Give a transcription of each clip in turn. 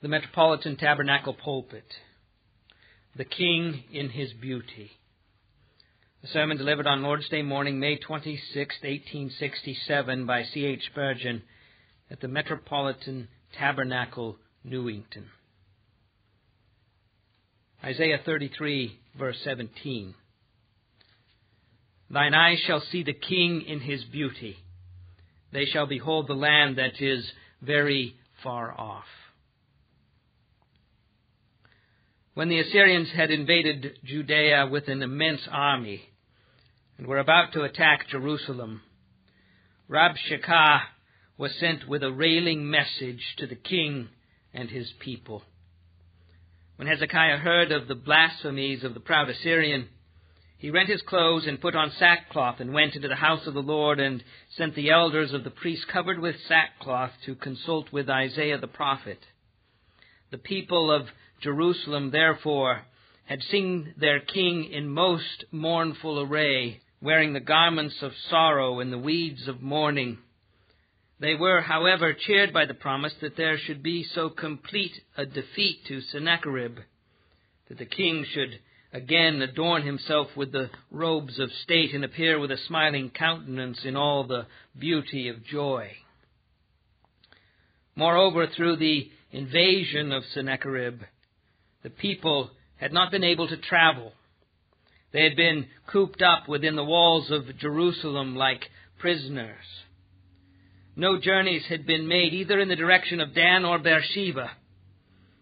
the Metropolitan Tabernacle pulpit, the King in His beauty. A sermon delivered on Lord's Day morning, May 26, 1867, by C.H. Spurgeon at the Metropolitan Tabernacle, Newington. Isaiah 33, verse 17. Thine eyes shall see the King in His beauty. They shall behold the land that is very far off. When the Assyrians had invaded Judea with an immense army and were about to attack Jerusalem, Rabshakeh was sent with a railing message to the king and his people. When Hezekiah heard of the blasphemies of the proud Assyrian, he rent his clothes and put on sackcloth and went into the house of the Lord and sent the elders of the priests covered with sackcloth to consult with Isaiah the prophet. The people of Jerusalem, therefore, had seen their king in most mournful array, wearing the garments of sorrow and the weeds of mourning. They were, however, cheered by the promise that there should be so complete a defeat to Sennacherib, that the king should again adorn himself with the robes of state and appear with a smiling countenance in all the beauty of joy. Moreover, through the invasion of Sennacherib, the people had not been able to travel. They had been cooped up within the walls of Jerusalem like prisoners. No journeys had been made either in the direction of Dan or Beersheba.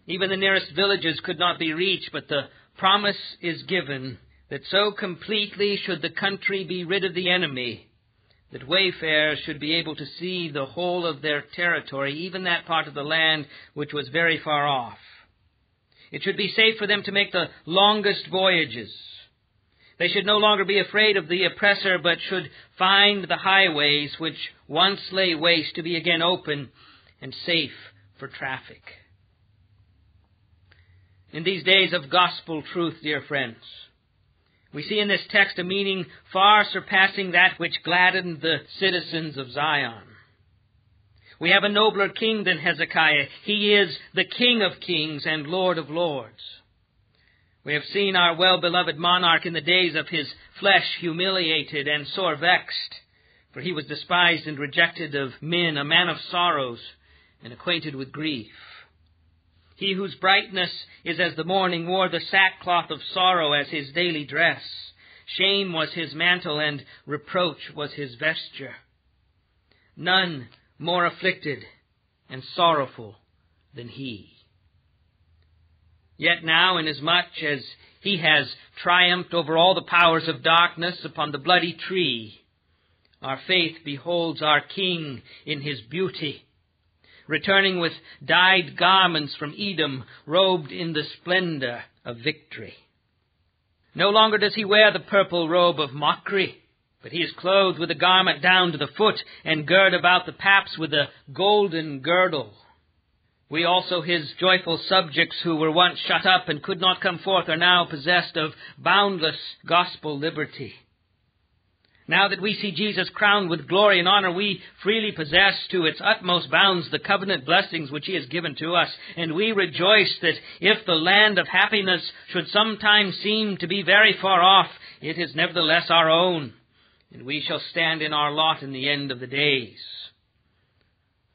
Even the nearest villages could not be reached, but the promise is given that so completely should the country be rid of the enemy that wayfarers should be able to see the whole of their territory, even that part of the land which was very far off. It should be safe for them to make the longest voyages. They should no longer be afraid of the oppressor, but should find the highways which once lay waste to be again open and safe for traffic. In these days of gospel truth, dear friends, we see in this text a meaning far surpassing that which gladdened the citizens of Zion. We have a nobler king than Hezekiah. He is the King of kings and Lord of lords. We have seen our well-beloved monarch in the days of his flesh humiliated and sore vexed, for he was despised and rejected of men, a man of sorrows and acquainted with grief. He whose brightness is as the morning wore the sackcloth of sorrow as his daily dress. Shame was his mantle, and reproach was his vesture. None more afflicted and sorrowful than he. Yet now, inasmuch as he has triumphed over all the powers of darkness upon the bloody tree, our faith beholds our King in His beauty, returning with dyed garments from Edom, robed in the splendor of victory. No longer does he wear the purple robe of mockery, but he is clothed with a garment down to the foot and gird about the paps with a golden girdle. We also, his joyful subjects who were once shut up and could not come forth, are now possessed of boundless gospel liberty. Now that we see Jesus crowned with glory and honor, we freely possess to its utmost bounds the covenant blessings which He has given to us, and we rejoice that if the land of happiness should sometime seem to be very far off, it is nevertheless our own, and we shall stand in our lot in the end of the days.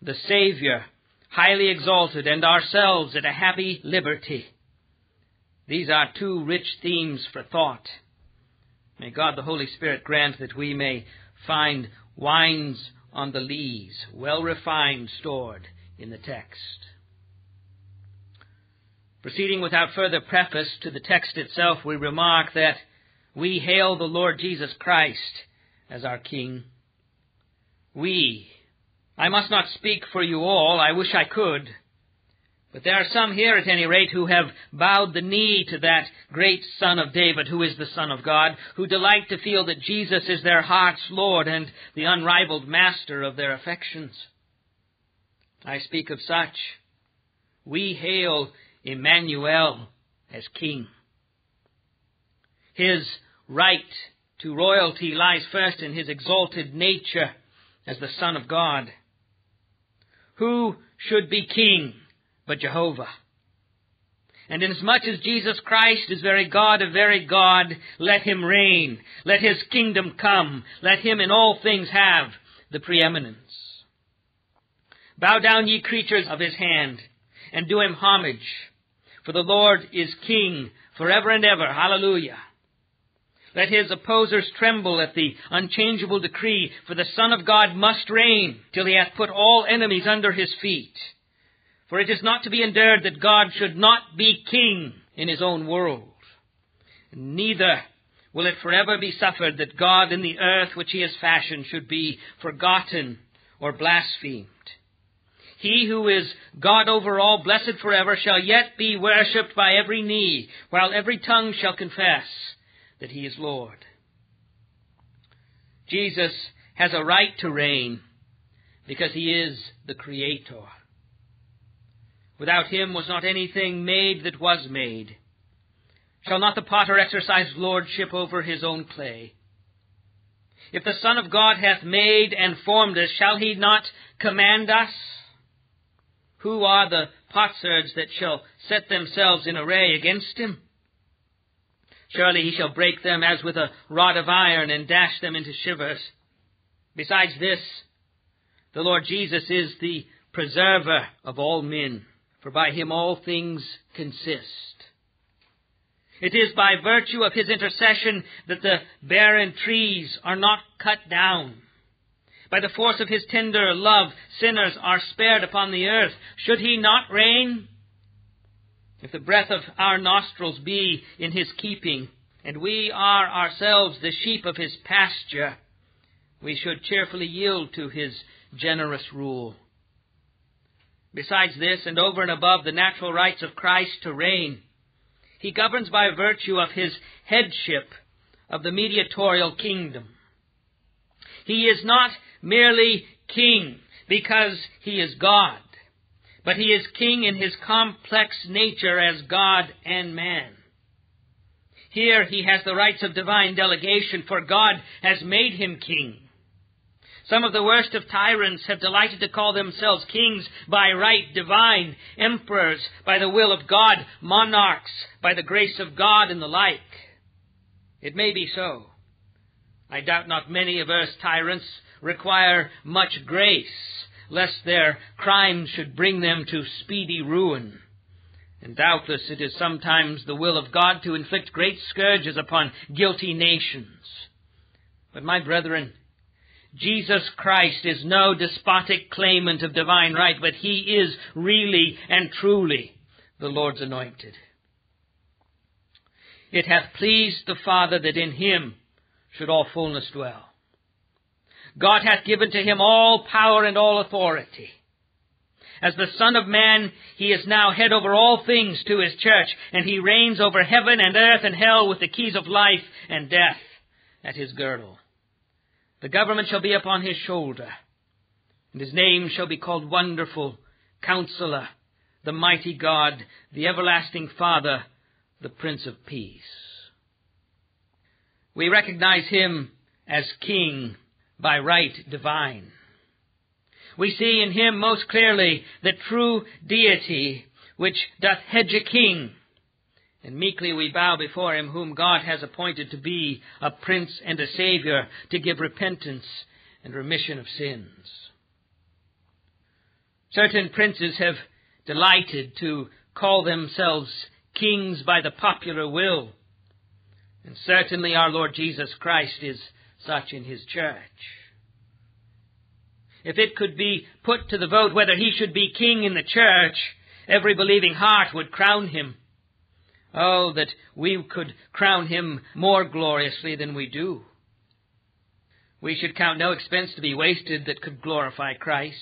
The Savior, highly exalted, and ourselves at a happy liberty. These are two rich themes for thought. May God the Holy Spirit grant that we may find wines on the lees, well refined, stored in the text. Proceeding without further preface to the text itself, we remark that we hail the Lord Jesus Christ as our King. I must not speak for you all, I wish I could, but there are some here, at any rate, who have bowed the knee to that great Son of David, who is the Son of God, who delight to feel that Jesus is their heart's Lord and the unrivaled master of their affections. I speak of such. We hail Emmanuel as King. His right to royalty lies first in his exalted nature as the Son of God. Who should be king but Jehovah. And inasmuch as Jesus Christ is very God of very God, let him reign, let his kingdom come, let him in all things have the preeminence. Bow down, ye creatures of his hand, and do him homage, for the Lord is King forever and ever. Hallelujah. Let his opposers tremble at the unchangeable decree, for the Son of God must reign till he hath put all enemies under his feet. For it is not to be endured that God should not be king in his own world. Neither will it forever be suffered that God in the earth which he has fashioned should be forgotten or blasphemed. He who is God over all, blessed forever, shall yet be worshipped by every knee, while every tongue shall confess that he is Lord. Jesus has a right to reign because he is the Creator. Without him was not anything made that was made. Shall not the potter exercise lordship over his own clay? If the Son of God hath made and formed us, shall he not command us? Who are the potsherds that shall set themselves in array against him? Surely he shall break them as with a rod of iron and dash them into shivers. Besides this, the Lord Jesus is the preserver of all men, for by him all things consist. It is by virtue of his intercession that the barren trees are not cut down. By the force of his tender love, sinners are spared upon the earth. Should he not reign? If the breath of our nostrils be in his keeping, and we are ourselves the sheep of his pasture, we should cheerfully yield to his generous rule. Besides this, and over and above the natural rights of Christ to reign, he governs by virtue of his headship of the mediatorial kingdom. He is not merely king because he is God, but he is king in his complex nature as God and man. Here he has the rights of divine delegation, for God has made him king. Some of the worst of tyrants have delighted to call themselves kings by right divine, emperors by the will of God, monarchs by the grace of God, and the like. It may be so. I doubt not many of earth's tyrants require much grace, lest their crimes should bring them to speedy ruin. And doubtless it is sometimes the will of God to inflict great scourges upon guilty nations. But my brethren, Jesus Christ is no despotic claimant of divine right, but he is really and truly the Lord's anointed. It hath pleased the Father that in him should all fullness dwell. God hath given to him all power and all authority. As the Son of Man, he is now head over all things to his church, and he reigns over heaven and earth and hell with the keys of life and death at his girdle. The government shall be upon his shoulder, and his name shall be called Wonderful, Counselor, the Mighty God, the Everlasting Father, the Prince of Peace. We recognize him as King by right divine. We see in him most clearly the true deity which doth hedge a king, and meekly we bow before him, whom God has appointed to be a prince and a savior, to give repentance and remission of sins. Certain princes have delighted to call themselves kings by the popular will, and certainly our Lord Jesus Christ is such in his church. If it could be put to the vote whether he should be king in the church, every believing heart would crown him. Oh, that we could crown him more gloriously than we do. We should count no expense to be wasted that could glorify Christ.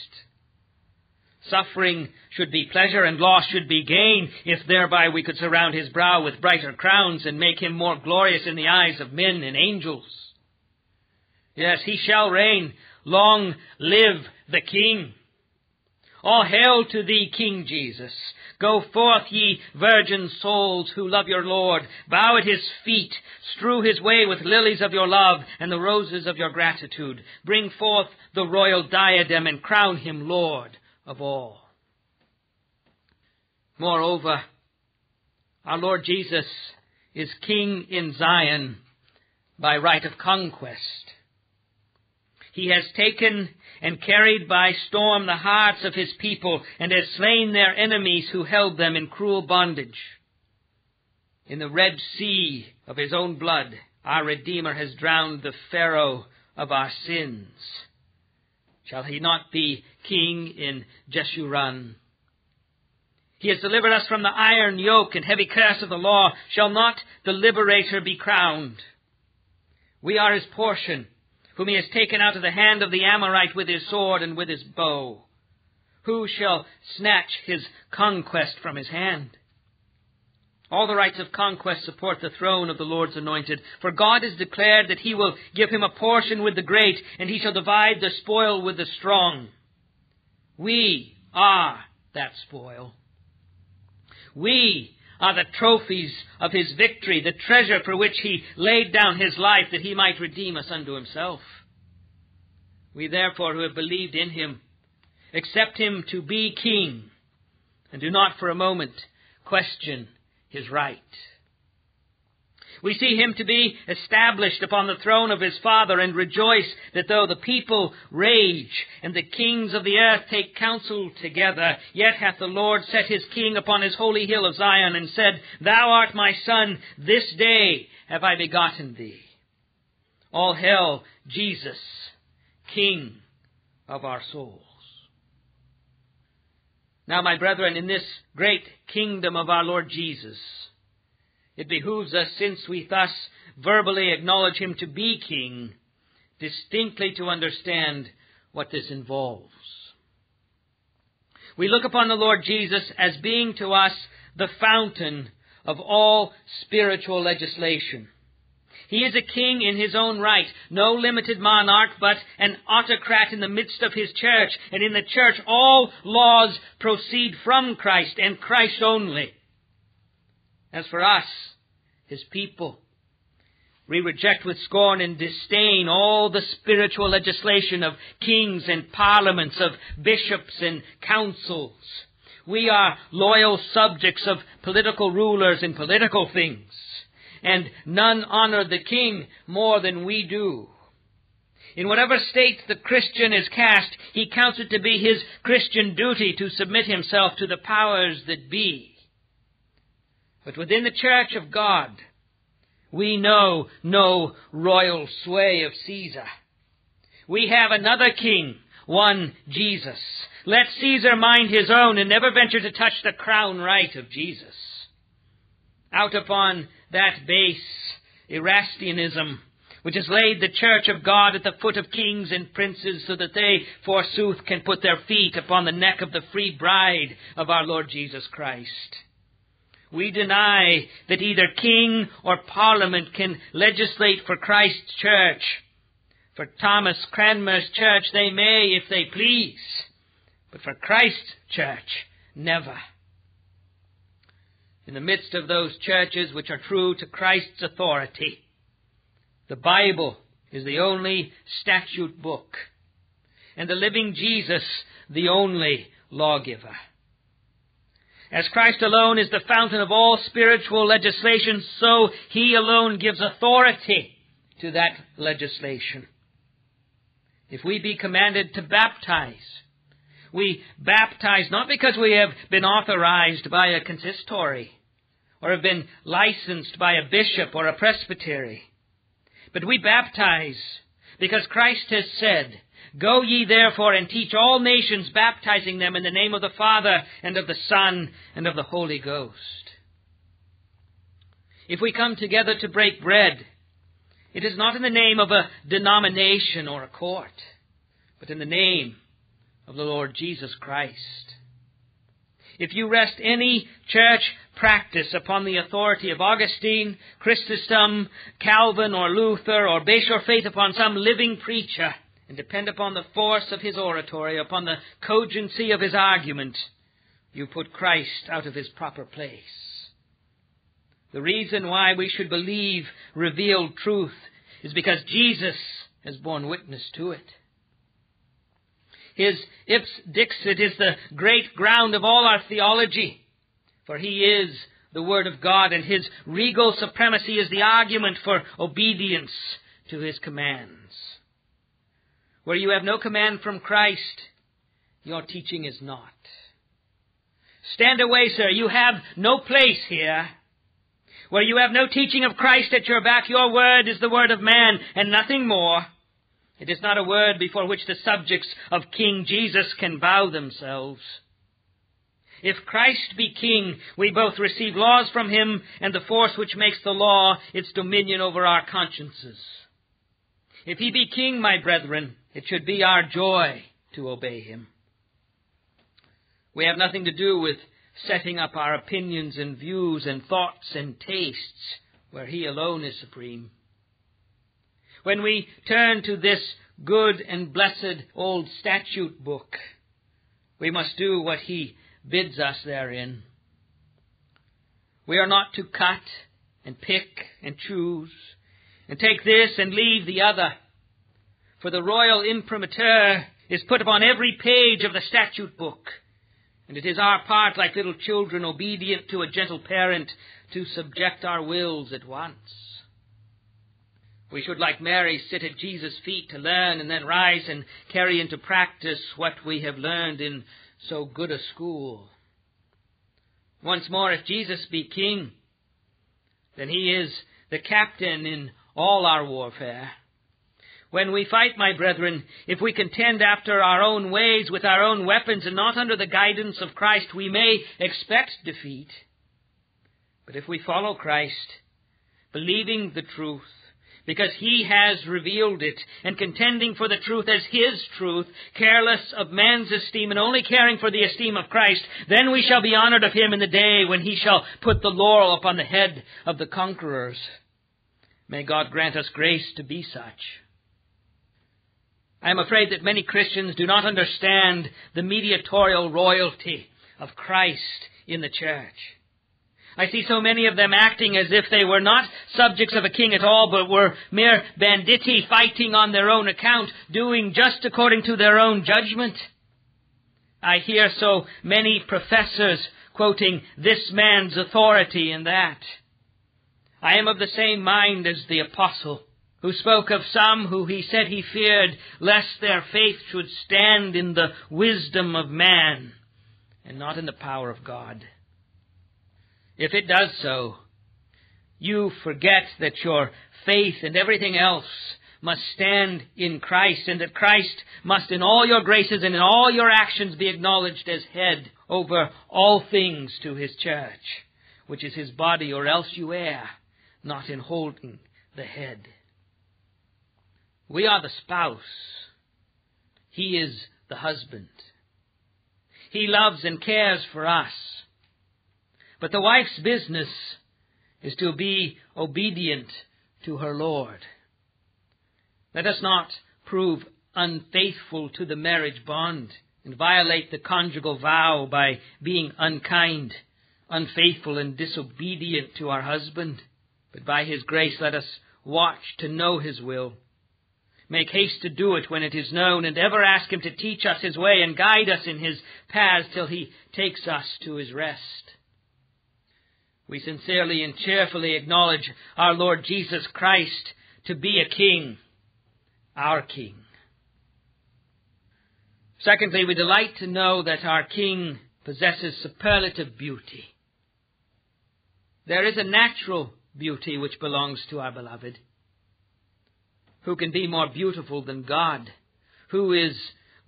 Suffering should be pleasure and loss should be gain, if thereby we could surround his brow with brighter crowns and make him more glorious in the eyes of men and angels. Yes, he shall reign. Long live the King. All hail to thee, King Jesus. Go forth, ye virgin souls who love your Lord. Bow at his feet. Strew his way with lilies of your love and the roses of your gratitude. Bring forth the royal diadem and crown him Lord of all. Moreover, our Lord Jesus is king in Zion by right of conquest. He has taken and carried by storm the hearts of his people and has slain their enemies who held them in cruel bondage. In the Red Sea of his own blood, our Redeemer has drowned the Pharaoh of our sins. Shall he not be king in Jeshurun? He has delivered us from the iron yoke and heavy curse of the law. Shall not the liberator be crowned? We are his portion, whom he has taken out of the hand of the Amorite with his sword and with his bow. Who shall snatch his conquest from his hand? All the rights of conquest support the throne of the Lord's anointed. For God has declared that he will give him a portion with the great, and he shall divide the spoil with the strong. We are that spoil. We are the trophies of his victory, the treasure for which he laid down his life that he might redeem us unto himself. We therefore who have believed in him, accept him to be king, and do not for a moment question his right. We see him to be established upon the throne of his Father and rejoice that though the people rage and the kings of the earth take counsel together, yet hath the Lord set his king upon his holy hill of Zion and said, Thou art my son, this day have I begotten thee. All hail Jesus, King of our souls. Now, my brethren, in this great kingdom of our Lord Jesus, it behooves us, since we thus verbally acknowledge him to be king, distinctly to understand what this involves. We look upon the Lord Jesus as being to us the fountain of all spiritual legislation. He is a king in his own right, no limited monarch, but an autocrat in the midst of his church. And in the church, all laws proceed from Christ and Christ only. As for us, his people, we reject with scorn and disdain all the spiritual legislation of kings and parliaments, of bishops and councils. We are loyal subjects of political rulers and political things, and none honor the king more than we do. In whatever state the Christian is cast, he counts it to be his Christian duty to submit himself to the powers that be. But within the church of God, we know no royal sway of Caesar. We have another king, one Jesus. Let Caesar mind his own and never venture to touch the crown right of Jesus. Out upon that base Erastianism, which has laid the church of God at the foot of kings and princes so that they, forsooth, can put their feet upon the neck of the free bride of our Lord Jesus Christ. We deny that either king or parliament can legislate for Christ's church. For Thomas Cranmer's church they may, if they please, but for Christ's church, never. In the midst of those churches which are true to Christ's authority, the Bible is the only statute book, and the living Jesus the only lawgiver. As Christ alone is the fountain of all spiritual legislation, so he alone gives authority to that legislation. If we be commanded to baptize, we baptize not because we have been authorized by a consistory or have been licensed by a bishop or a presbytery, but we baptize because Christ has said, Go ye therefore and teach all nations, baptizing them in the name of the Father and of the Son and of the Holy Ghost. If we come together to break bread, it is not in the name of a denomination or a court, but in the name of the Lord Jesus Christ. If you rest any church practice upon the authority of Augustine, Chrysostom, Calvin or Luther, or base your faith upon some living preacher, and depend upon the force of his oratory, upon the cogency of his argument, you put Christ out of his proper place. The reason why we should believe revealed truth is because Jesus has borne witness to it. His ips dixit is the great ground of all our theology, For he is the Word of God, and his regal supremacy is the argument for obedience to his commands. Where you have no command from Christ, your teaching is not. Stand away, sir. You have no place here. Where you have no teaching of Christ at your back, your word is the word of man and nothing more. It is not a word before which the subjects of King Jesus can bow themselves. If Christ be king, we both receive laws from him and the force which makes the law its dominion over our consciences. If he be king, my brethren, it should be our joy to obey him. We have nothing to do with setting up our opinions and views and thoughts and tastes where he alone is supreme. When we turn to this good and blessed old statute book, we must do what he bids us therein. We are not to cut and pick and choose and take this and leave the other. For the royal imprimatur is put upon every page of the statute book. And it is our part, like little children obedient to a gentle parent, to subject our wills at once. We should, like Mary, sit at Jesus' feet to learn and then rise and carry into practice what we have learned in so good a school. Once more, if Jesus be king, then he is the captain in all our warfare. When we fight, my brethren, if we contend after our own ways with our own weapons and not under the guidance of Christ, we may expect defeat. But if we follow Christ, believing the truth, because he has revealed it, and contending for the truth as his truth, careless of man's esteem and only caring for the esteem of Christ, then we shall be honored of him in the day when he shall put the laurel upon the head of the conquerors. May God grant us grace to be such. I am afraid that many Christians do not understand the mediatorial royalty of Christ in the church. I see so many of them acting as if they were not subjects of a king at all, but were mere banditti fighting on their own account, doing just according to their own judgment. I hear so many professors quoting this man's authority and that. I am of the same mind as the apostle, who spoke of some who he said he feared lest their faith should stand in the wisdom of man and not in the power of God. If it does so, you forget that your faith and everything else must stand in Christ, and that Christ must in all your graces and in all your actions be acknowledged as head over all things to his church, which is his body, or else you err not in holding the head. We are the spouse. He is the husband. He loves and cares for us. But the wife's business is to be obedient to her Lord. Let us not prove unfaithful to the marriage bond and violate the conjugal vow by being unkind, unfaithful, and disobedient to our husband. But by his grace, let us watch to know his will. Make haste to do it when it is known, and ever ask him to teach us his way and guide us in his paths till he takes us to his rest. We sincerely and cheerfully acknowledge our Lord Jesus Christ to be a king, our king. Secondly, we delight to know that our king possesses superlative beauty. There is a natural beauty which belongs to our beloved. Who can be more beautiful than God, who is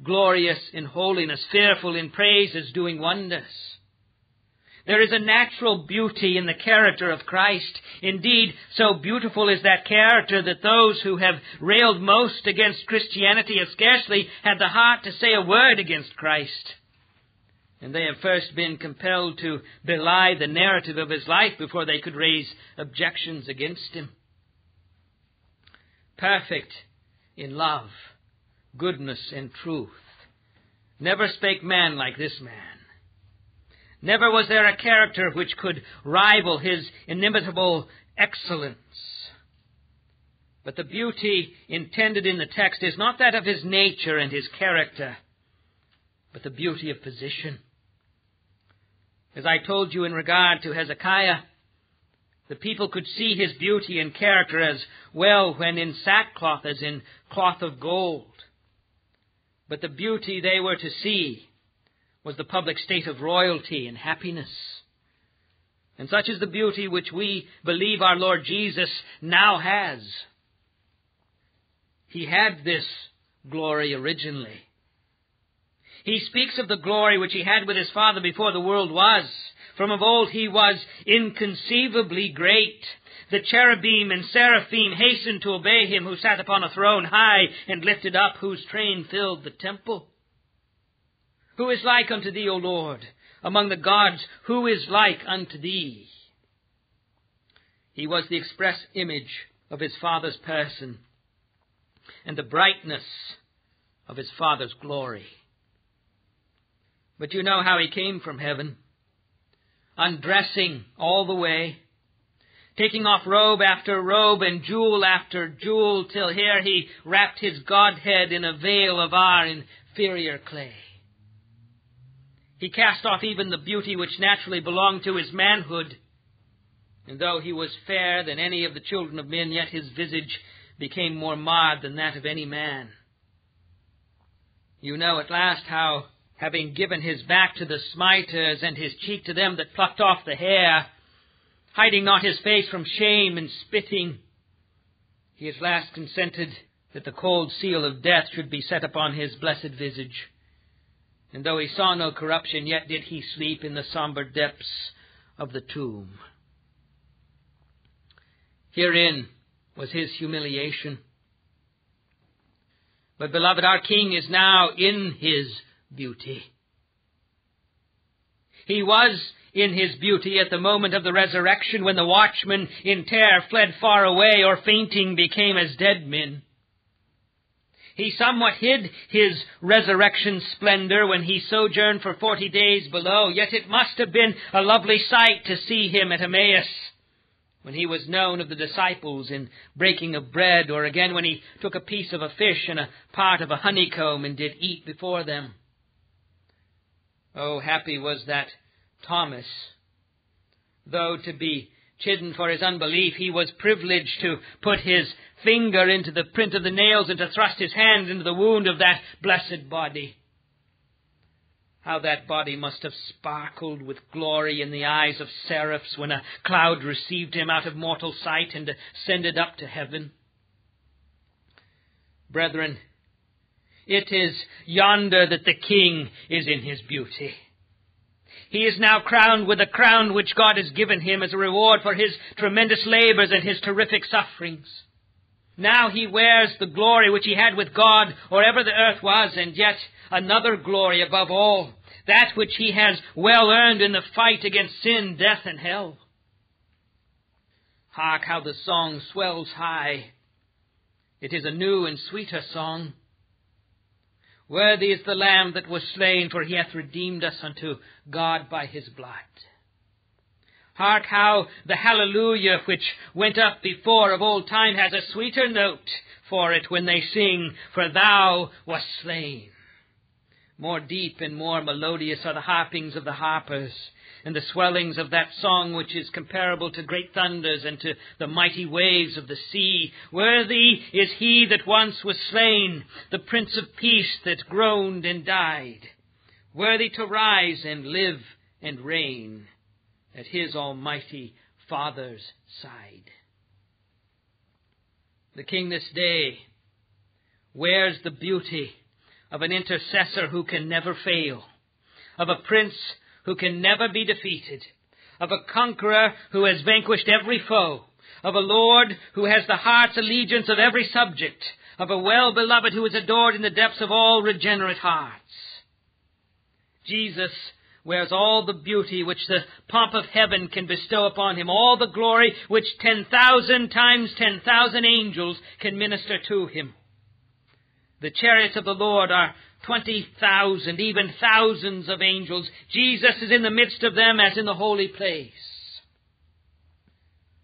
glorious in holiness, fearful in praises, doing wonders? There is a natural beauty in the character of Christ. Indeed, so beautiful is that character that those who have railed most against Christianity have scarcely had the heart to say a word against Christ. And they have first been compelled to belie the narrative of his life before they could raise objections against him. Perfect in love, goodness, and truth. Never spake man like this man. Never was there a character which could rival his inimitable excellence. But the beauty intended in the text is not that of his nature and his character, but the beauty of position. As I told you in regard to Hezekiah, the people could see his beauty and character as well when in sackcloth as in cloth of gold. But the beauty they were to see was the public state of royalty and happiness. And such is the beauty which we believe our Lord Jesus now has. He had this glory originally. He speaks of the glory which he had with his Father before the world was. From of old he was inconceivably great. The cherubim and seraphim hastened to obey him who sat upon a throne high and lifted up, whose train filled the temple. Who is like unto thee, O Lord, among the gods? Who is like unto thee? He was the express image of his Father's person and the brightness of his Father's glory. But you know how he came from heaven, undressing all the way, taking off robe after robe and jewel after jewel, till here he wrapped his Godhead in a veil of our inferior clay. He cast off even the beauty which naturally belonged to his manhood, and though he was fairer than any of the children of men, yet his visage became more marred than that of any man. You know at last how, having given his back to the smiters and his cheek to them that plucked off the hair, hiding not his face from shame and spitting, he at last consented that the cold seal of death should be set upon his blessed visage. And though he saw no corruption, yet did he sleep in the somber depths of the tomb. Herein was his humiliation. But, beloved, our King is now in his beauty. He was in his beauty at the moment of the resurrection, when the watchmen in terror fled far away or fainting became as dead men. He somewhat hid his resurrection splendor when he sojourned for 40 days below, yet it must have been a lovely sight to see him at Emmaus, when he was known of the disciples in breaking of bread, or again when he took a piece of a fish and a part of a honeycomb and did eat before them. Oh, happy was that Thomas! Though to be chidden for his unbelief, he was privileged to put his finger into the print of the nails and to thrust his hand into the wound of that blessed body. How that body must have sparkled with glory in the eyes of seraphs when a cloud received him out of mortal sight and ascended up to heaven. Brethren, it is yonder that the King is in his beauty. He is now crowned with a crown which God has given him as a reward for his tremendous labors and his terrific sufferings. Now he wears the glory which he had with God, or ever the earth was, and yet another glory above all, that which he has well earned in the fight against sin, death, and hell. Hark, how the song swells high. It is a new and sweeter song. Worthy is the Lamb that was slain, for he hath redeemed us unto God by his blood. Hark, how the hallelujah which went up before of old time has a sweeter note for it when they sing, "For thou wast slain." More deep and more melodious are the harpings of the harpers, and the swellings of that song which is comparable to great thunders and to the mighty waves of the sea. Worthy is he that once was slain, the Prince of Peace that groaned and died, worthy to rise and live and reign at his almighty Father's side. The King this day wears the beauty of an intercessor who can never fail, of a prince who can never be defeated, of a conqueror who has vanquished every foe, of a Lord who has the heart's allegiance of every subject, of a well-beloved who is adored in the depths of all regenerate hearts. Jesus wears all the beauty which the pomp of heaven can bestow upon him, all the glory which 10,000 times 10,000 angels can minister to him. The chariots of the Lord are 20,000, even thousands of angels. Jesus is in the midst of them as in the holy place.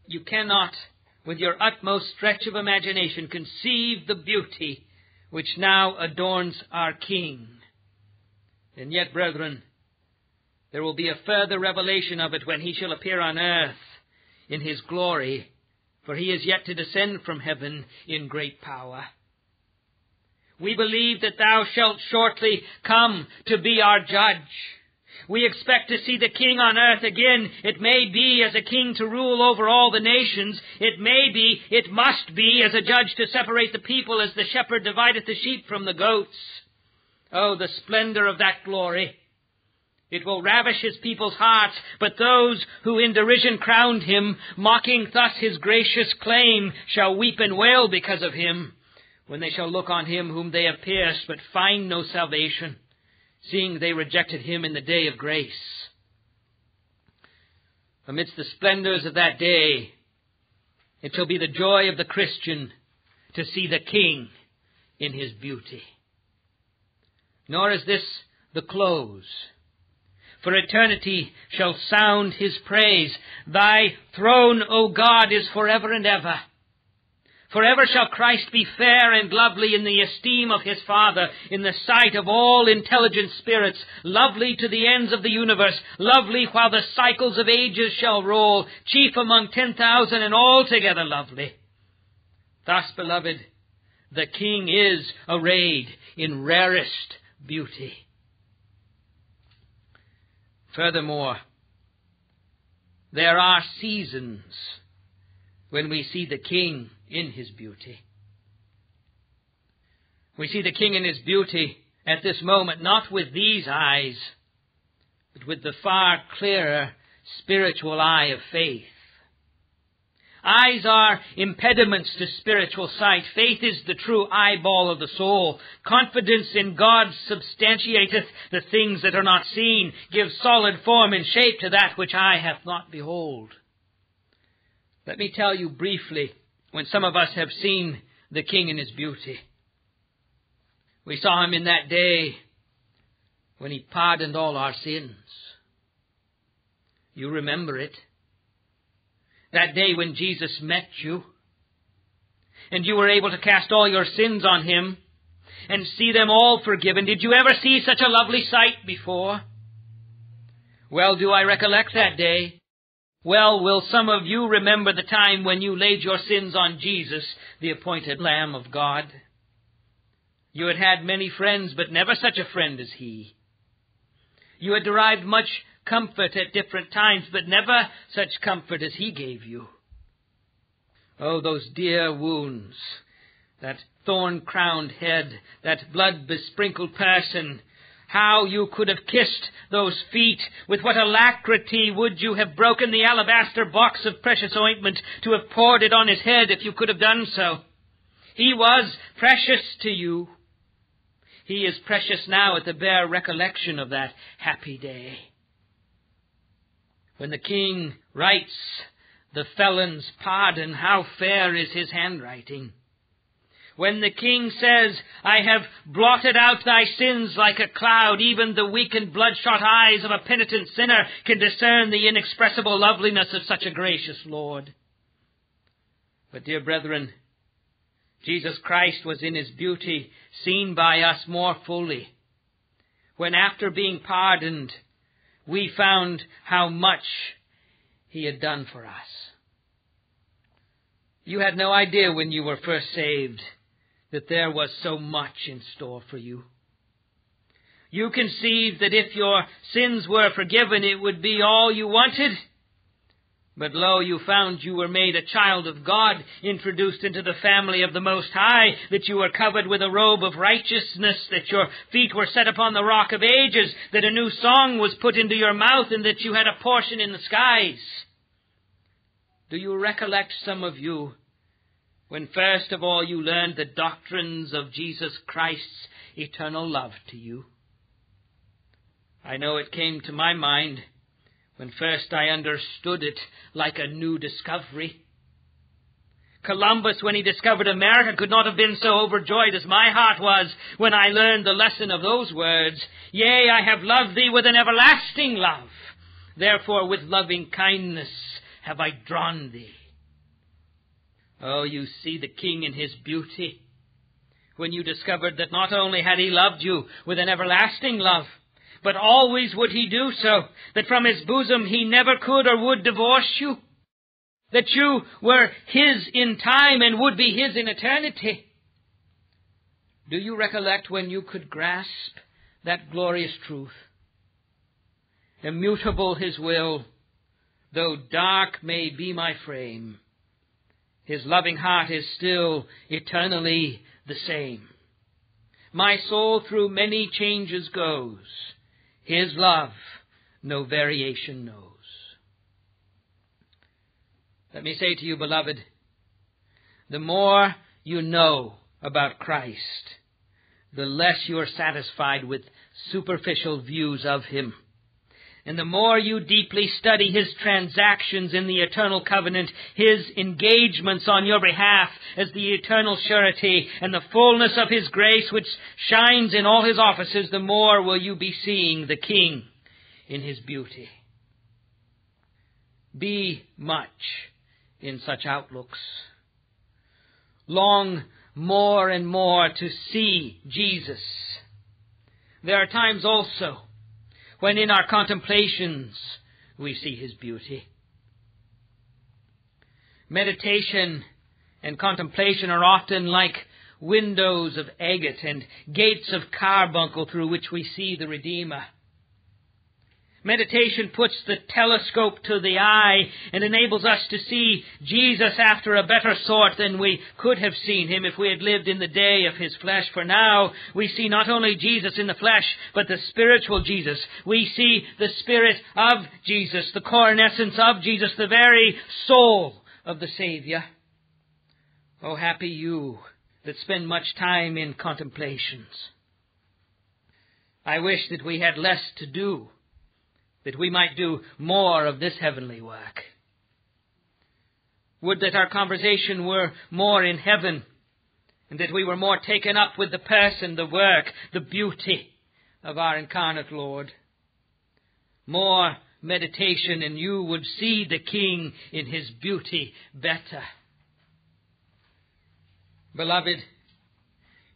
You cannot, with your utmost stretch of imagination, conceive the beauty which now adorns our King. And yet, brethren, There will be a further revelation of it when he shall appear on earth in his glory, for he is yet to descend from heaven in great power. We believe that thou shalt shortly come to be our judge. We expect to see the king on earth again. It may be as a king to rule over all the nations. It may be, it must be, as a judge to separate the people as the shepherd divideth the sheep from the goats. Oh, the splendor of that glory! It will ravish his people's hearts, but those who in derision crowned him, mocking thus his gracious claim, shall weep and wail because of him, when they shall look on him whom they have pierced, but find no salvation, seeing they rejected him in the day of grace. Amidst the splendors of that day, it shall be the joy of the Christian to see the King in his beauty. Nor is this the close. For eternity shall sound his praise. Thy throne, O God, is forever and ever. Forever shall Christ be fair and lovely in the esteem of his Father, in the sight of all intelligent spirits, lovely to the ends of the universe, lovely while the cycles of ages shall roll, chief among 10,000 and altogether lovely. Thus, beloved, the King is arrayed in rarest beauty. Furthermore, there are seasons when we see the King in his beauty. We see the King in his beauty at this moment, not with these eyes, but with the far clearer spiritual eye of faith. Eyes are impediments to spiritual sight. Faith is the true eyeball of the soul. Confidence in God substantiateth the things that are not seen, gives solid form and shape to that which eye hath not beheld. Let me tell you briefly, when some of us have seen the King in his beauty. We saw him in that day when he pardoned all our sins. You remember it. That day when Jesus met you, and you were able to cast all your sins on him, and see them all forgiven. Did you ever see such a lovely sight before? Well, do I recollect that day? Well, will some of you remember the time when you laid your sins on Jesus, the appointed Lamb of God? You had had many friends, but never such a friend as he. You had derived much comfort at different times, but never such comfort as he gave you. Oh, those dear wounds, that thorn-crowned head, that blood-besprinkled person, how you could have kissed those feet! With what alacrity would you have broken the alabaster box of precious ointment to have poured it on his head if you could have done so! He was precious to you. He is precious now at the bare recollection of that happy day. When the King writes the felon's pardon, how fair is his handwriting! When the King says, I have blotted out thy sins like a cloud, even the weak and bloodshot eyes of a penitent sinner can discern the inexpressible loveliness of such a gracious Lord. But, dear brethren, Jesus Christ was in his beauty seen by us more fully, when after being pardoned, we found how much he had done for us. You had no idea when you were first saved that there was so much in store for you. You conceived that if your sins were forgiven, it would be all you wanted. But lo, you found you were made a child of God, introduced into the family of the Most High, that you were covered with a robe of righteousness, that your feet were set upon the rock of ages, that a new song was put into your mouth, and that you had a portion in the skies. Do you recollect, some of you, when first of all you learned the doctrines of Jesus Christ's eternal love to you? I know it came to my mind when first I understood it like a new discovery. Columbus, when he discovered America, could not have been so overjoyed as my heart was when I learned the lesson of those words, Yea, I have loved thee with an everlasting love. Therefore with loving kindness have I drawn thee. Oh, you see the King in his beauty when you discovered that not only had he loved you with an everlasting love, But always would he do so, that from his bosom he never could or would divorce you, that you were his in time and would be his in eternity. Do you recollect when you could grasp that glorious truth? Immutable his will, though dark may be my frame, his loving heart is still eternally the same. My soul through many changes goes, his love no variation knows. Let me say to you, beloved, the more you know about Christ, the less you are satisfied with superficial views of him. And the more you deeply study his transactions in the eternal covenant, his engagements on your behalf as the eternal surety, and the fullness of his grace which shines in all his offices, the more will you be seeing the King in his beauty. Be much in such outlooks. Long more and more to see Jesus. There are times also when in our contemplations we see his beauty. Meditation and contemplation are often like windows of agate and gates of carbuncle through which we see the Redeemer. Meditation puts the telescope to the eye and enables us to see Jesus after a better sort than we could have seen him if we had lived in the day of his flesh. For now, we see not only Jesus in the flesh, but the spiritual Jesus. We see the Spirit of Jesus, the core and essence of Jesus, the very soul of the Savior. Oh, happy you that spend much time in contemplations. I wish that we had less to do, that we might do more of this heavenly work. Would that our conversation were more in heaven, and that we were more taken up with the person, the work, the beauty of our incarnate Lord. More meditation, and you would see the King in his beauty better. Beloved,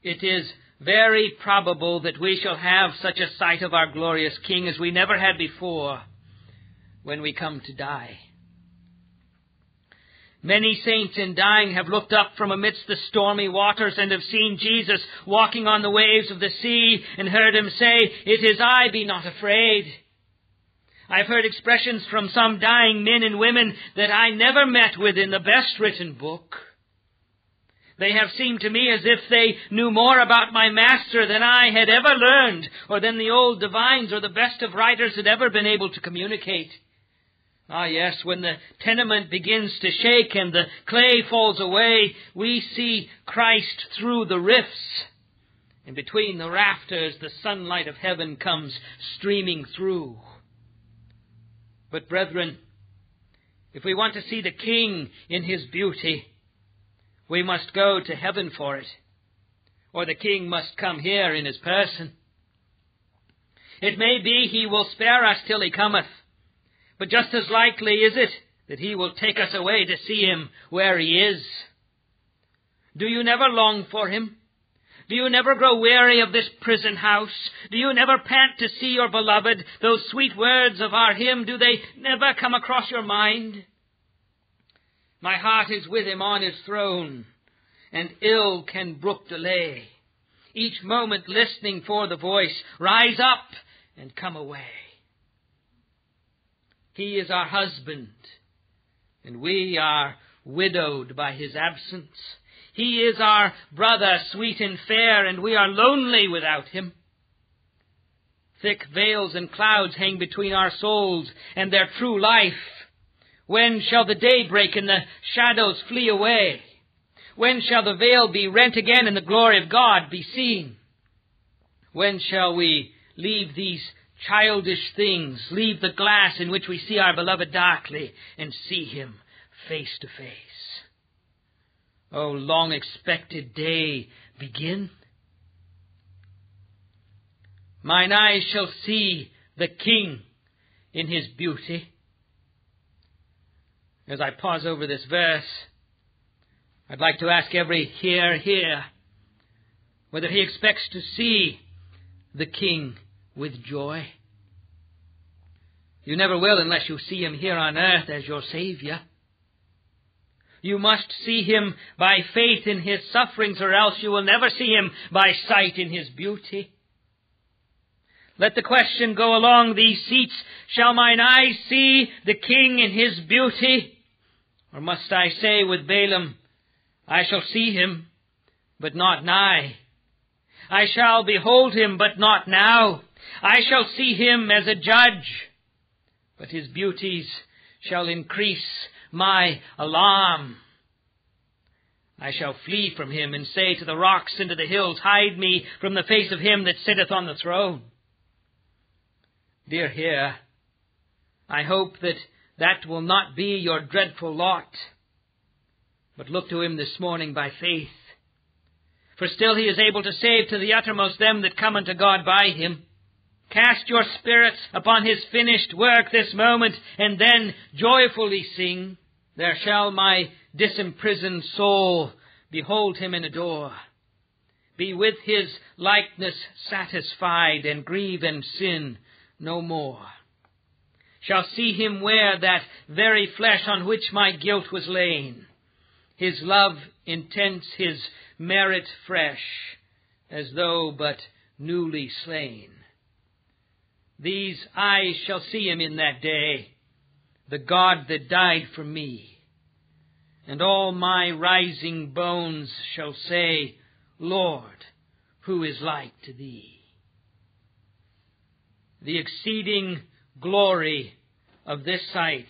it is very probable that we shall have such a sight of our glorious King as we never had before when we come to die. Many saints in dying have looked up from amidst the stormy waters and have seen Jesus walking on the waves of the sea and heard him say, "It is I, be not afraid." I've heard expressions from some dying men and women that I never met with in the best written book. They have seemed to me as if they knew more about my Master than I had ever learned, or than the old divines or the best of writers had ever been able to communicate. Ah, yes, when the tenement begins to shake and the clay falls away, we see Christ through the rifts. And between the rafters, the sunlight of heaven comes streaming through. But brethren, if we want to see the King in his beauty, we must go to heaven for it, or the King must come here in his person. It may be he will spare us till he cometh, but just as likely is it that he will take us away to see him where he is. Do you never long for him? Do you never grow weary of this prison house? Do you never pant to see your beloved? Those sweet words of our hymn, do they never come across your mind? My heart is with him on his throne, and ill can brook delay. Each moment listening for the voice, rise up and come away. He is our husband, and we are widowed by his absence. He is our brother, sweet and fair, and we are lonely without him. Thick veils and clouds hang between our souls and their true life. When shall the day break and the shadows flee away? When shall the veil be rent again and the glory of God be seen? When shall we leave these childish things, leave the glass in which we see our beloved darkly and see him face to face? Oh, long expected day, begin. Mine eyes shall see the King in his beauty. As I pause over this verse, I'd like to ask every here, whether he expects to see the King with joy. You never will unless you see him here on earth as your Savior. You must see him by faith in his sufferings, or else you will never see him by sight in his beauty. Let the question go along these seats, shall mine eyes see the King in his beauty? Or must I say with Balaam, I shall see him, but not nigh. I shall behold him, but not now. I shall see him as a judge, but his beauties shall increase my alarm. I shall flee from him and say to the rocks and to the hills, hide me from the face of him that sitteth on the throne. Dear hear, I hope that will not be your dreadful lot, but look to him this morning by faith. For still he is able to save to the uttermost them that come unto God by him. Cast your spirits upon his finished work this moment, and then joyfully sing, there shall my disimprisoned soul behold him and adore. Be with his likeness satisfied, and grieve and sin no more. Shall see him wear that very flesh on which my guilt was laid. His love intense, his merit fresh, as though but newly slain. These eyes shall see him in that day, the God that died for me. And all my rising bones shall say, Lord, who is like to thee? The exceeding glory of this sight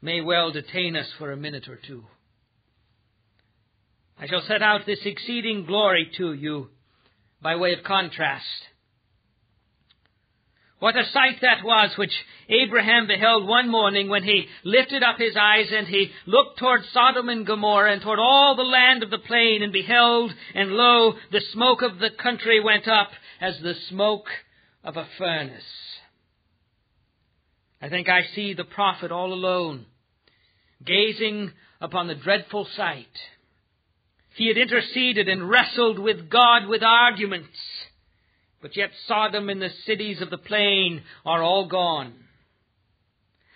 may well detain us for a minute or two. I shall set out this exceeding glory to you by way of contrast. What a sight that was which Abraham beheld one morning when he lifted up his eyes and he looked toward Sodom and Gomorrah and toward all the land of the plain and beheld, and lo, the smoke of the country went up as the smoke of a furnace. I think I see the prophet all alone, gazing upon the dreadful sight. He had interceded and wrestled with God with arguments, but yet Sodom and the cities of the plain are all gone.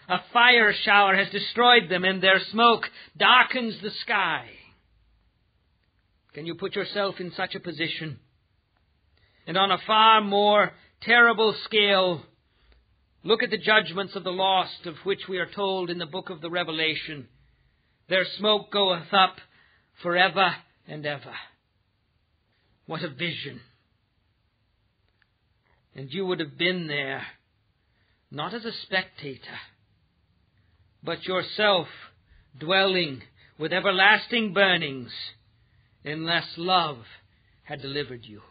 A fire shower has destroyed them, and their smoke darkens the sky. Can you put yourself in such a position? And on a far more terrible scale, look at the judgments of the lost, of which we are told in the book of the Revelation. Their smoke goeth up forever and ever. What a vision. And you would have been there, not as a spectator, but yourself dwelling with everlasting burnings, unless love had delivered you.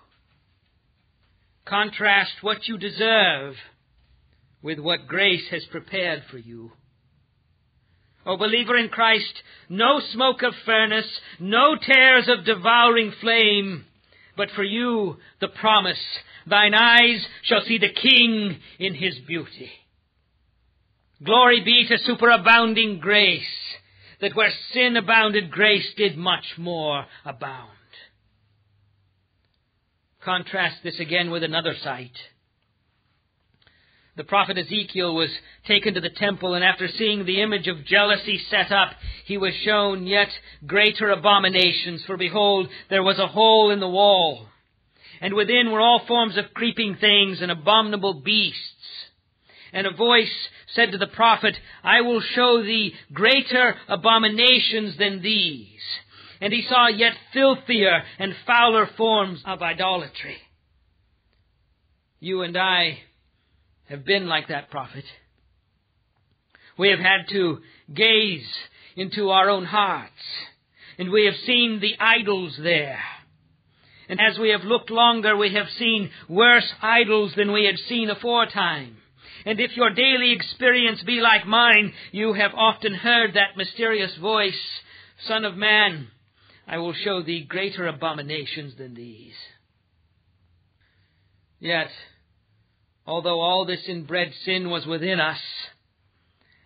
Contrast what you deserve with what grace has prepared for you. O believer in Christ, no smoke of furnace, no tears of devouring flame, but for you the promise, thine eyes shall see the King in his beauty. Glory be to superabounding grace, that where sin abounded, grace did much more abound. Contrast this again with another sight. The prophet Ezekiel was taken to the temple, and after seeing the image of jealousy set up, he was shown yet greater abominations. For behold, there was a hole in the wall, and within were all forms of creeping things and abominable beasts. And a voice said to the prophet, I will show thee greater abominations than these. And he saw yet filthier and fouler forms of idolatry. You and I have been like that prophet. We have had to gaze into our own hearts, and we have seen the idols there. And as we have looked longer, we have seen worse idols than we had seen aforetime. And if your daily experience be like mine, you have often heard that mysterious voice, Son of man, I will show thee greater abominations than these. Yet, although all this inbred sin was within us,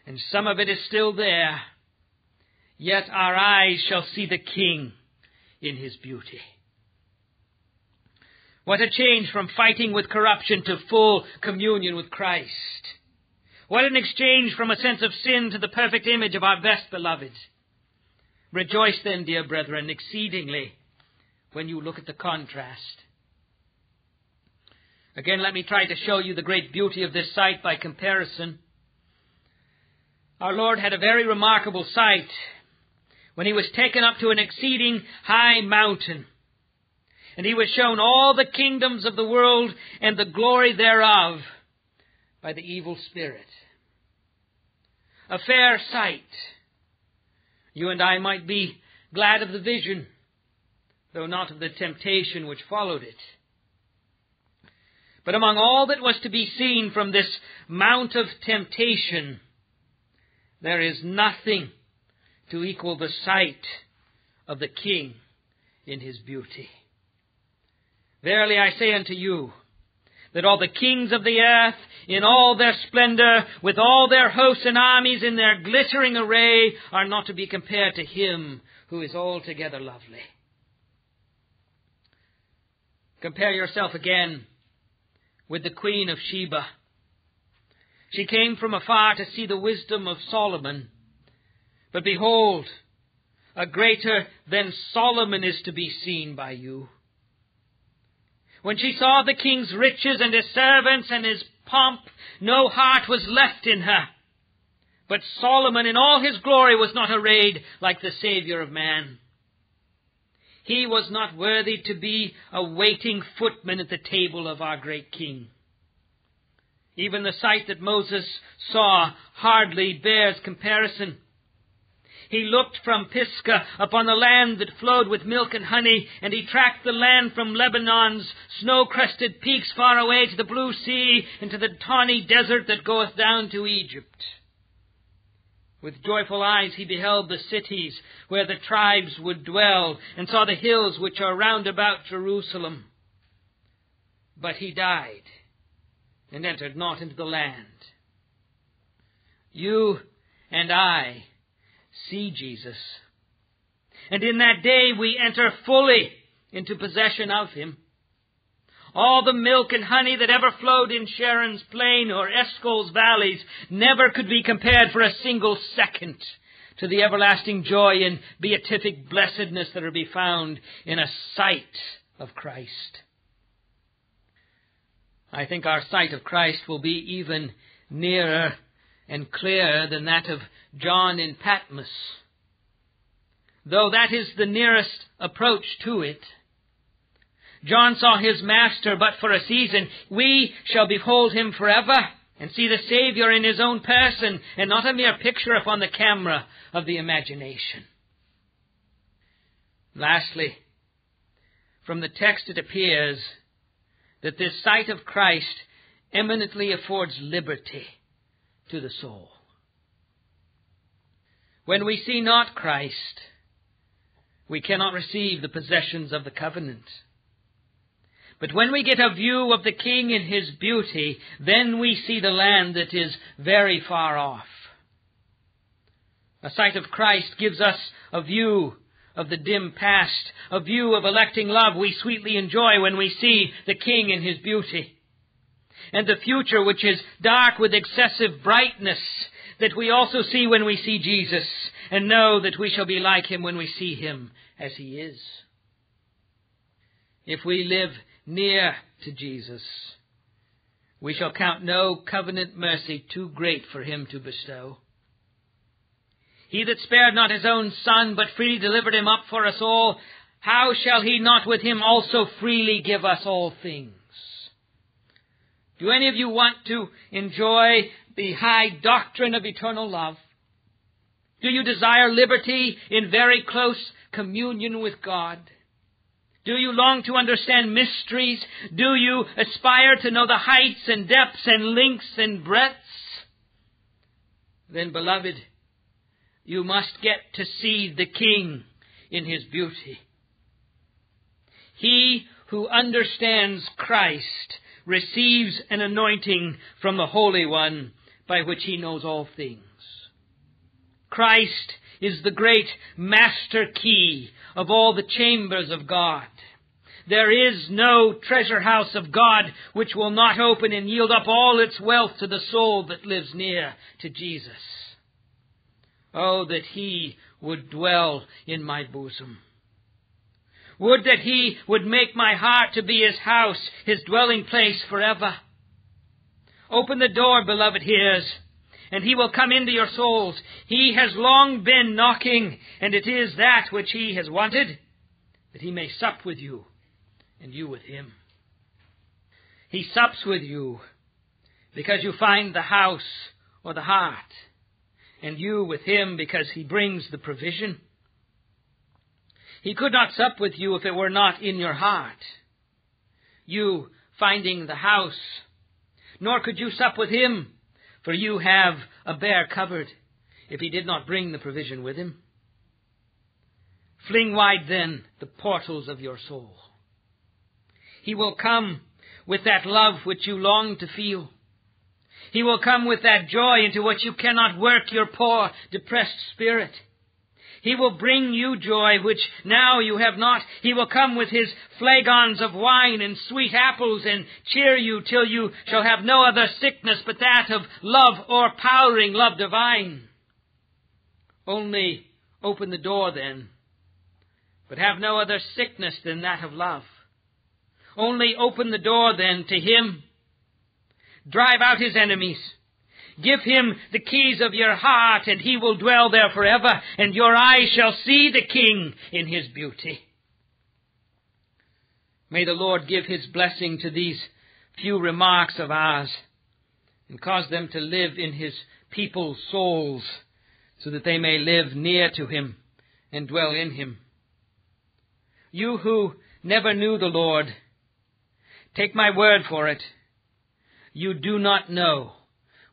and some of it is still there, yet our eyes shall see the King in his beauty. What a change from fighting with corruption to full communion with Christ. What an exchange from a sense of sin to the perfect image of our best beloved. Rejoice then, dear brethren, exceedingly when you look at the contrast. Again, let me try to show you the great beauty of this sight by comparison. Our Lord had a very remarkable sight when he was taken up to an exceeding high mountain, and he was shown all the kingdoms of the world and the glory thereof by the evil spirit. A fair sight. You and I might be glad of the vision, though not of the temptation which followed it. But among all that was to be seen from this mount of temptation, there is nothing to equal the sight of the King in his beauty. Verily I say unto you, that all the kings of the earth, in all their splendor, with all their hosts and armies in their glittering array, are not to be compared to him who is altogether lovely. Compare yourself again with the Queen of Sheba. She came from afar to see the wisdom of Solomon. But behold, a greater than Solomon is to be seen by you. When she saw the king's riches and his servants and his pomp, no heart was left in her. But Solomon in all his glory was not arrayed like the Savior of man. He was not worthy to be a waiting footman at the table of our great king. Even the sight that Moses saw hardly bears comparison. He looked from Pisgah upon the land that flowed with milk and honey, and he tracked the land from Lebanon's snow-crested peaks far away to the blue sea and to the tawny desert that goeth down to Egypt. With joyful eyes he beheld the cities where the tribes would dwell, and saw the hills which are round about Jerusalem. But he died, and entered not into the land. You and I see Jesus, and in that day we enter fully into possession of him. All the milk and honey that ever flowed in Sharon's plain or Escol's valleys never could be compared for a single second to the everlasting joy and beatific blessedness that are to be found in a sight of Christ. I think our sight of Christ will be even nearer and clearer than that of John in Patmos, though that is the nearest approach to it. John saw his master but for a season. We shall behold him forever and see the Savior in his own person, and not a mere picture upon the camera of the imagination. Lastly, from the text it appears that this sight of Christ eminently affords liberty to the soul. When we see not Christ, we cannot receive the possessions of the covenant. But when we get a view of the King in his beauty, then we see the land that is very far off. A sight of Christ gives us a view of the dim past, a view of electing love we sweetly enjoy when we see the King in his beauty, and the future which is dark with excessive brightness that we also see when we see Jesus, and know that we shall be like him when we see him as he is. If we live near to Jesus, we shall count no covenant mercy too great for him to bestow. He that spared not his own Son, but freely delivered him up for us all, how shall he not with him also freely give us all things? Do any of you want to enjoy the high doctrine of eternal love? Do you desire liberty in very close communion with God? Do you long to understand mysteries? Do you aspire to know the heights and depths and lengths and breadths? Then, beloved, you must get to see the King in his beauty. He who understands Christ receives an anointing from the Holy One by which he knows all things. Christ is the great master key of all the chambers of God, There is no treasure house of God which will not open and yield up all its wealth to the soul that lives near to Jesus. Oh, that He would dwell in my bosom. Would that He would make my heart to be His house, His dwelling place forever. Open the door, beloved hearers, and He will come into your souls. He has long been knocking, and it is that which He has wanted, that He may sup with you, and you with Him. He sups with you because you find the house or the heart, and you with Him because He brings the provision. He could not sup with you if it were not in your heart, you finding the house. Nor could you sup with Him, for you have a bare cupboard, if He did not bring the provision with Him. Fling wide, then, the portals of your soul. He will come with that love which you long to feel. He will come with that joy into which you cannot work your poor, depressed spirit. He will bring you joy which now you have not. He will come with His flagons of wine and sweet apples and cheer you till you shall have no other sickness but that of love or powering love divine. Only open the door then, but have no other sickness than that of love. Only open the door then to Him. Drive out His enemies. Give Him the keys of your heart, and He will dwell there forever, and your eyes shall see the King in His beauty. May the Lord give His blessing to these few remarks of ours, and cause them to live in His people's souls, so that they may live near to Him and dwell in Him. You who never knew the Lord, take my word for it, you do not know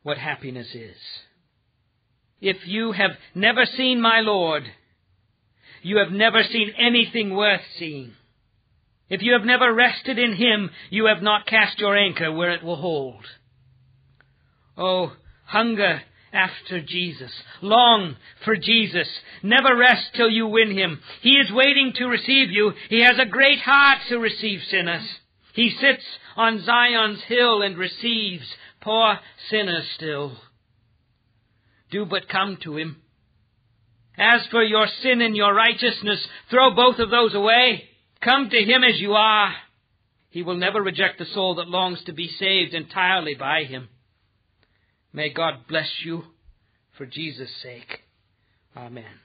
what happiness is. If you have never seen my Lord, you have never seen anything worth seeing. If you have never rested in Him, you have not cast your anchor where it will hold. Oh, hunger after Jesus. Long for Jesus. Never rest till you win Him. He is waiting to receive you. He has a great heart to receive sinners. He sits on Zion's hill and receives poor sinners still. Do but come to Him. As for your sin and your righteousness, throw both of those away. Come to Him as you are. He will never reject the soul that longs to be saved entirely by Him. May God bless you for Jesus' sake. Amen.